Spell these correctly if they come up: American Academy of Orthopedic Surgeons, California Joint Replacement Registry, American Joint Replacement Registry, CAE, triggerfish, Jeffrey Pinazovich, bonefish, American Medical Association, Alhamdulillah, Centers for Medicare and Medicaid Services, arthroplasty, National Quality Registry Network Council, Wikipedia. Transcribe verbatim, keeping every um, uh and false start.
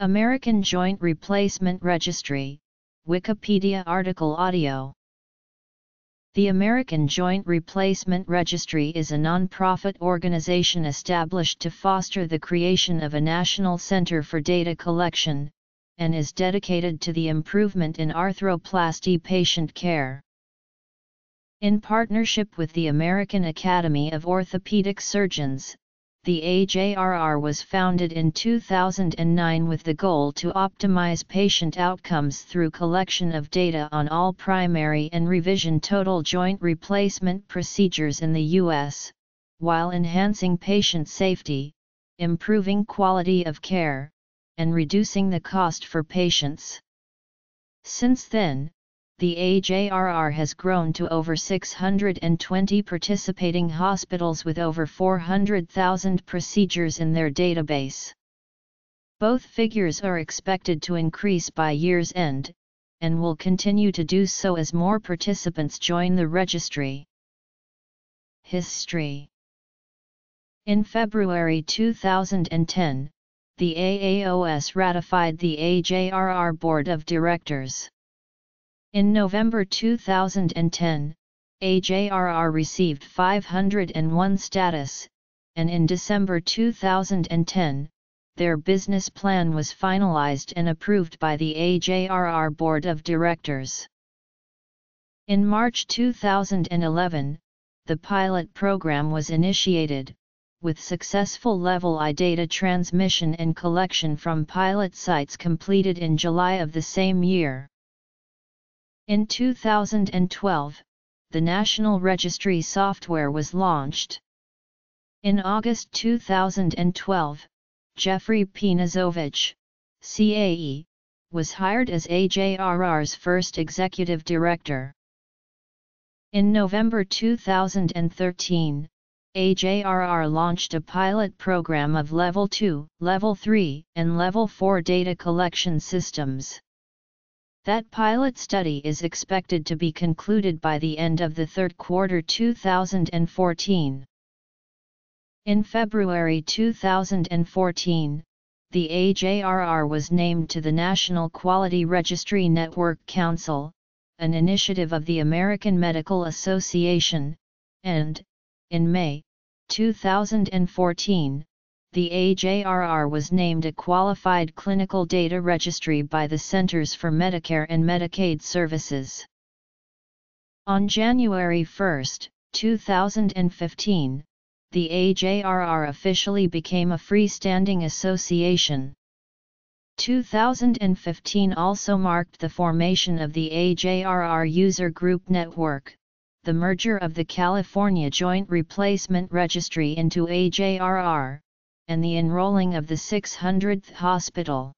American Joint Replacement Registry, Wikipedia article audio. The American Joint Replacement Registry is a nonprofit organization established to foster the creation of a national center for data collection, and is dedicated to the improvement in arthroplasty patient care. In partnership with the American Academy of Orthopedic Surgeons, the A J R R was founded in two thousand nine with the goal to optimize patient outcomes through collection of data on all primary and revision total joint replacement procedures in the U S, while enhancing patient safety, improving quality of care, and reducing the cost for patients. Since then, the A J R R has grown to over six hundred twenty participating hospitals with over four hundred thousand procedures in their database. Both figures are expected to increase by year's end, and will continue to do so as more participants join the registry. History. In February two thousand ten, the A A O S ratified the A J R R Board of Directors. In November two thousand ten, A J R R received five hundred one status, and in December two thousand ten, their business plan was finalized and approved by the A J R R Board of Directors. In March two thousand eleven, the pilot program was initiated, with successful Level I data transmission and collection from pilot sites completed in July of the same year. In two thousand twelve, the National Registry software was launched. In August two thousand twelve, Jeffrey Pinazovich, C A E, was hired as A J R R's first executive director. In November two thousand thirteen, A J R R launched a pilot program of Level two, Level three, and Level four data collection systems. That pilot study is expected to be concluded by the end of the third quarter two thousand fourteen. In February two thousand fourteen, the A J R R was named to the National Quality Registry Network Council, an initiative of the American Medical Association, and, in May two thousand fourteen, the A J R R was named a qualified clinical data registry by the Centers for Medicare and Medicaid Services. On January first, two thousand fifteen, the A J R R officially became a freestanding association. two thousand fifteen also marked the formation of the A J R R User Group Network, the merger of the California Joint Replacement Registry into A J R R, and the enrolling of the six hundredth hospital.